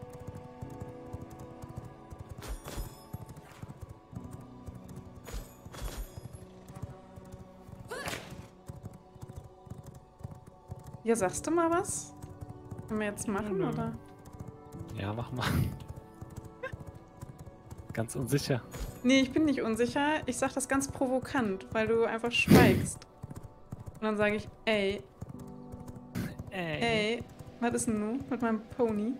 Ja, sagst du mal was? Können wir jetzt machen, ja, oder? Ja, mach mal. Ganz unsicher. Nee, ich bin nicht unsicher. Ich sag das ganz provokant, weil du einfach schweigst. Und dann sage ich, ey. Ey. Ey. Was ist denn nun mit meinem Pony?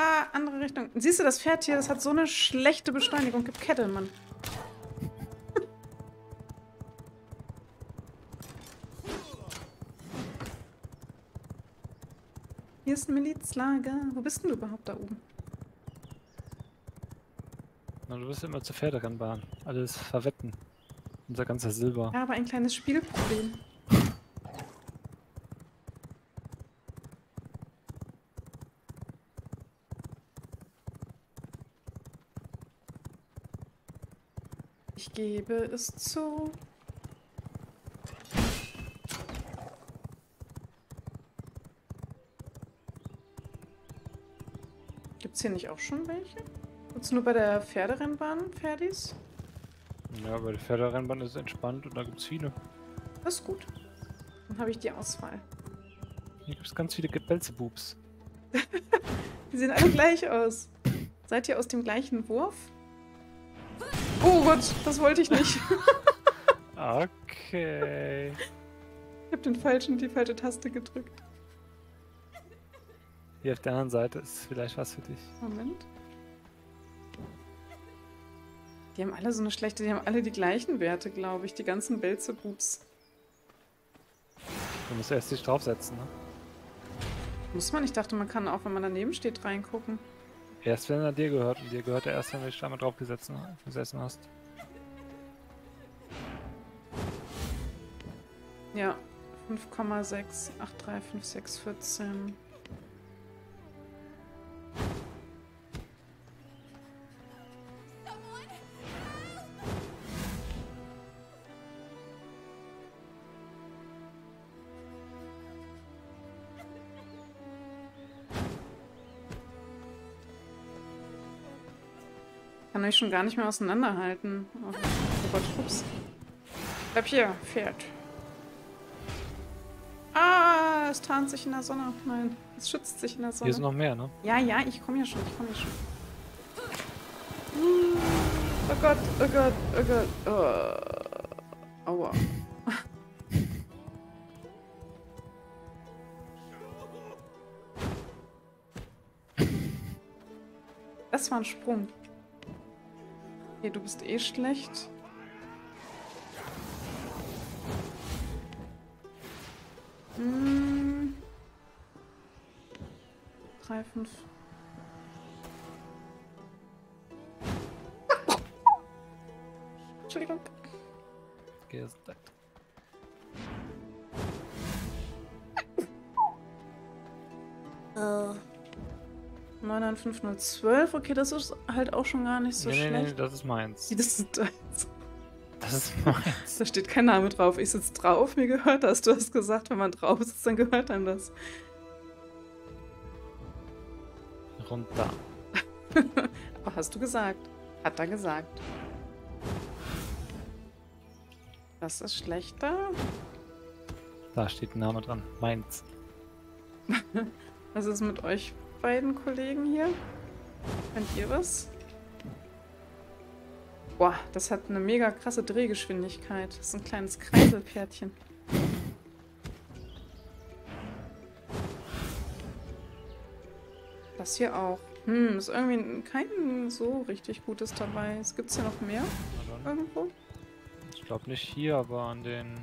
Ah, andere Richtung. Siehst du, das Pferd hier, das hat so eine schlechte Beschleunigung. Gib Kette, Mann. Hier ist ein Milizlager. Wo bist denn du überhaupt da oben? Na, du bist immer zur Pferderennbahn. Alles verwetten. Unser ganzer Silber. Ja, aber ein kleines Spielproblem. Ich gebe es zu. Gibt's hier nicht auch schon welche? Gibt's nur bei der Pferderennbahn, Pferdis? Ja, bei der Pferderennbahn ist es entspannt und da gibt's viele. Das ist gut. Dann habe ich die Auswahl. Hier gibt's ganz viele Gebelzebubs. Die sehen alle gleich aus. Seid ihr aus dem gleichen Wurf? Oh Gott, das wollte ich nicht. Okay. Ich habe den falschen, die falsche Taste gedrückt. Hier auf der anderen Seite ist vielleicht was für dich. Moment. Die haben alle so eine schlechte, die haben alle die gleichen Werte, glaube ich. Die ganzen Belzebubs. Du musst erst dich draufsetzen, ne? Muss man? Ich dachte, man kann auch, wenn man daneben steht, reingucken. Erst wenn er dir gehört und dir gehört er erst, wenn du dich da mal drauf gesessen hast. Ja, 5,6835614. Kann euch schon gar nicht mehr auseinanderhalten. Oh Gott, ups. Bleib hier, Pferd. Ah, es tarnt sich in der Sonne. Nein, es schützt sich in der Sonne. Hier ist noch mehr, ne? Ja, ja, ich komme ja schon, ich komme ja schon. Oh Gott, oh Gott, oh Gott. Oh. Aua. Das war ein Sprung. Hey, du bist eh schlecht. Hm. 3, 5. Entschuldigung. Gesteckt. Oh. 9, 5, 0, 12. Okay, das ist halt auch schon gar nicht so schlecht. Nee, das ist meins. Das ist deins. Das ist meins. Da steht kein Name drauf. Ich sitze drauf, mir gehört das. Du hast gesagt, wenn man drauf sitzt, dann gehört einem das. runter. Aber hast du gesagt. Hat er gesagt. Das ist schlechter. Da steht ein Name dran. Meins. Was ist mit euch beiden Kollegen hier? Kennt ihr was? Boah, das hat eine mega krasse Drehgeschwindigkeit. Das ist ein kleines Kreiselpferdchen. Das hier auch. Hm, ist irgendwie kein so richtig gutes dabei. Gibt's hier noch mehr? Irgendwo? Ich glaube nicht hier, aber an den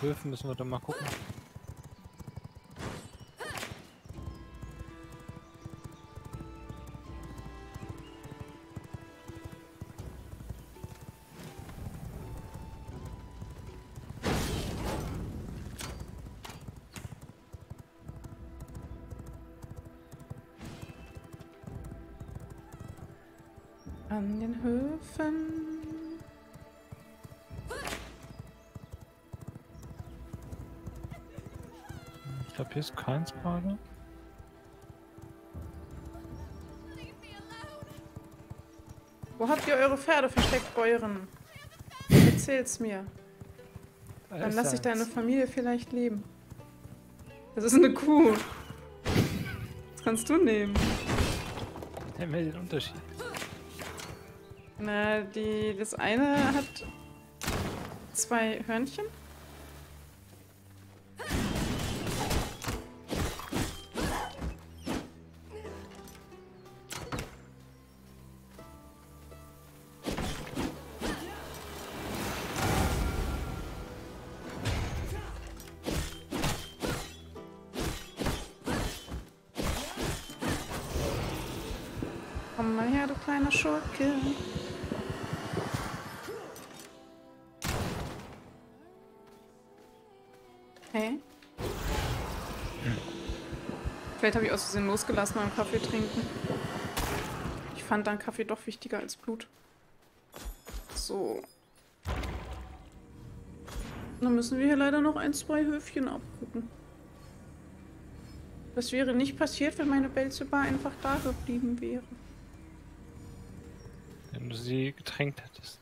Höfen müssen wir dann mal gucken. An den Höfen. Ich glaube, hier ist keins gerade. Wo habt ihr eure Pferde versteckt, Bäuerin? Erzähl's mir. Dann lass ich deine Familie vielleicht leben. Das ist eine Kuh. Das kannst du nehmen. Der meldet den Unterschied. Na, das eine hat 2 Hörnchen. Komm mal her, du kleiner Schurke. Hey. Vielleicht habe ich aus Versehen losgelassen beim Kaffee trinken. Ich fand dann Kaffee doch wichtiger als Blut. So. Dann müssen wir hier leider noch 1, 2 Höfchen abgucken. Das wäre nicht passiert, wenn meine Belzebub einfach da geblieben wäre. Wenn du sie getränkt hättest.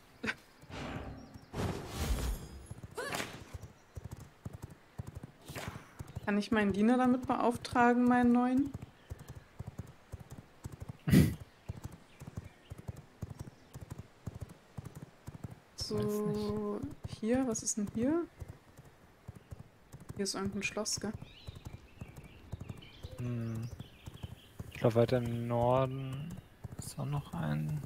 Kann ich meinen Diener damit beauftragen, meinen neuen? So, hier, was ist denn hier? Hier ist irgendein Schloss, gell? Hm. Ich glaube, weiter im Norden ist auch noch ein...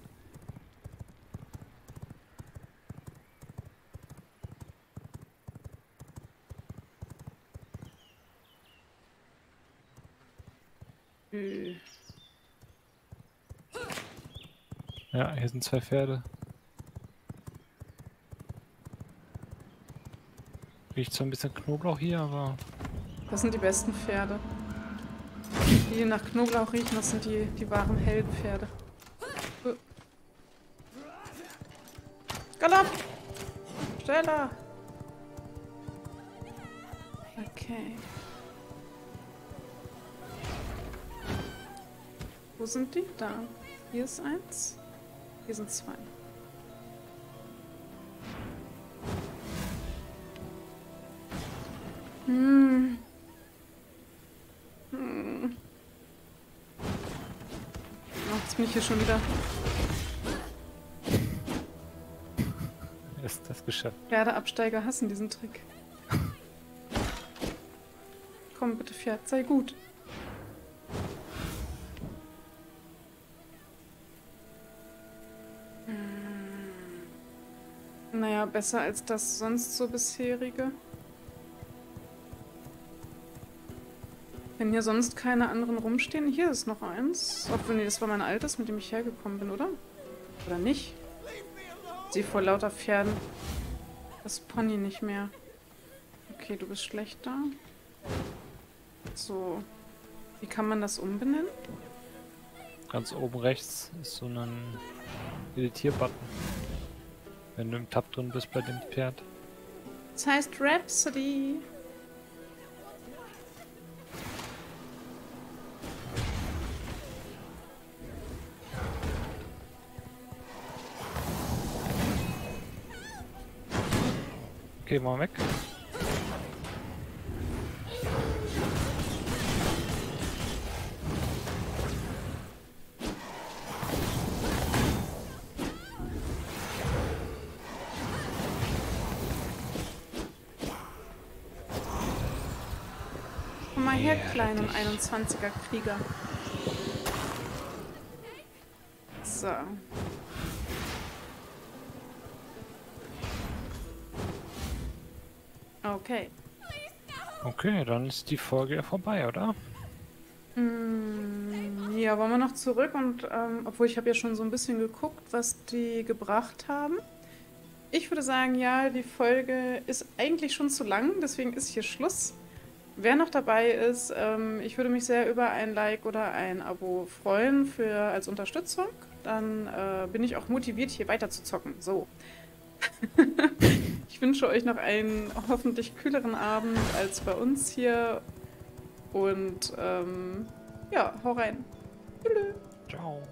Ja, hier sind 2 Pferde. Riecht zwar ein bisschen Knoblauch hier, aber... Das sind die besten Pferde. Die, die nach Knoblauch riechen, das sind die wahren Heldenpferde. Galopp! Schneller! Okay. Wo sind die? Da. Hier ist 1. Hier sind 2. Hm. Hm. Macht's mich hier schon wieder. Ist das geschafft? Pferdeabsteiger hassen diesen Trick. Komm bitte, Pferd, sei gut. Naja, besser als das sonst so bisherige. Wenn hier sonst keine anderen rumstehen. Hier ist noch eins. Obwohl, nee, das war mein altes, mit dem ich hergekommen bin, oder? Oder nicht? Sieh vor lauter Pferden. Das Pony nicht mehr. Okay, du bist schlechter. So. Wie kann man das umbenennen? Ganz oben rechts ist so ein Editier-Button. Wenn du im Tab drin bist bei dem Pferd. Das heißt Rhapsody. Okay, mal weg. Komm mal her, kleinen 21er Krieger. So. Okay. Okay, dann ist die Folge ja vorbei, oder? Ja, wollen wir noch zurück und, obwohl ich habe ja schon so ein bisschen geguckt, was die gebracht haben. Ich würde sagen, ja, die Folge ist eigentlich schon zu lang, deswegen ist hier Schluss. Wer noch dabei ist, ich würde mich sehr über ein Like oder ein Abo freuen als Unterstützung. Dann bin ich auch motiviert, hier weiter zu zocken. So. Ich wünsche euch noch einen hoffentlich kühleren Abend als bei uns hier. Und ja, hau rein. Tschüss. Ciao.